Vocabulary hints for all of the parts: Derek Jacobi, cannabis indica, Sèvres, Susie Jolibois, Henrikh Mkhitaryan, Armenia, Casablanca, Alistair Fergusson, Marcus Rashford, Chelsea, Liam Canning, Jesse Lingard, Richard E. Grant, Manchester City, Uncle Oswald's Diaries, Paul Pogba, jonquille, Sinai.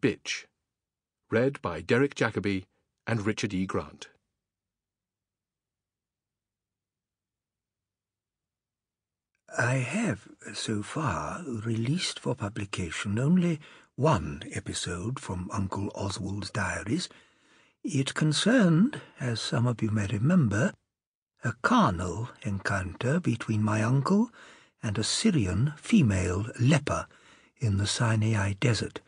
Bitch. Read by Derek Jacobi and Richard E. Grant. I have, so far, released for publication only one episode from Uncle Oswald's Diaries. It concerned, as some of you may remember, a carnal encounter between my uncle and a Syrian female leper in the Sinai Desert.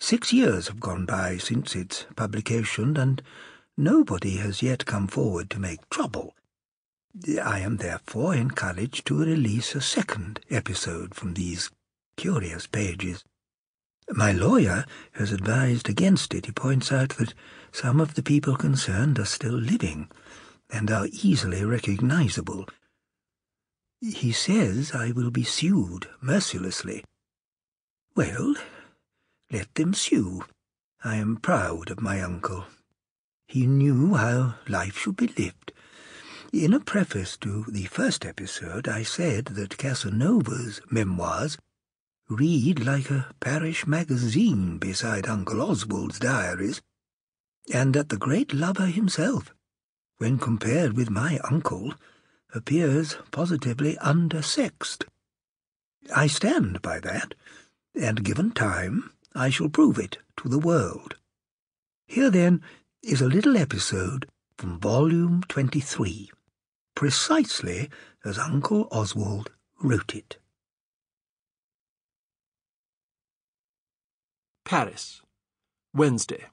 6 years have gone by since its publication, and nobody has yet come forward to make trouble. I am therefore encouraged to release a second episode from these curious pages. My lawyer has advised against it. He points out that some of the people concerned are still living and are easily recognizable. He says I will be sued mercilessly. Well, let them sue. I am proud of my uncle. He knew how life should be lived. In a preface to the first episode, I said that Casanova's memoirs read like a parish magazine beside Uncle Oswald's Diaries, and that the great lover himself, when compared with my uncle, appears positively undersexed. I stand by that, and given time, I shall prove it to the world. Here, then, is a little episode from Volume 23. Precisely as Uncle Oswald wrote it. Paris, Wednesday.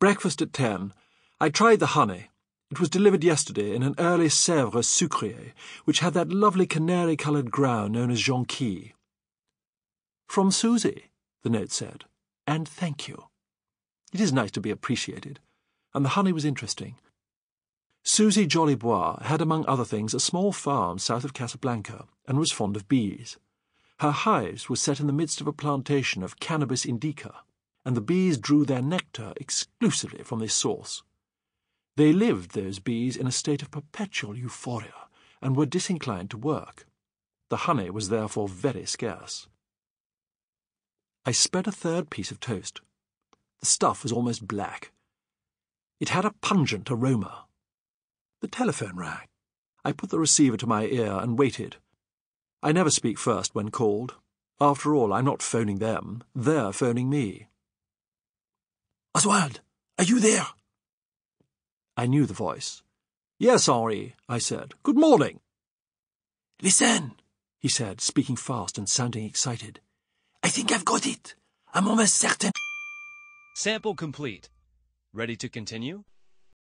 Breakfast at 10. I tried the honey. It was delivered yesterday in an early Sèvres sucrier, which had that lovely canary-coloured ground known as jonquille. From Susie, the note said, and thank you. It is nice to be appreciated, and the honey was interesting. Susie Jolibois had, among other things, a small farm south of Casablanca and was fond of bees. Her hives were set in the midst of a plantation of cannabis indica, and the bees drew their nectar exclusively from this source. They lived, those bees, in a state of perpetual euphoria and were disinclined to work. The honey was therefore very scarce. I spread a third piece of toast. The stuff was almost black. It had a pungent aroma. The telephone rang. I put the receiver to my ear and waited. I never speak first when called. After all, I'm not phoning them. They're phoning me. Oswald, are you there? I knew the voice. Yes, Henri, I said. Good morning. Listen, he said, speaking fast and sounding excited. I think I've got it. I'm almost certain. Sample complete. Ready to continue?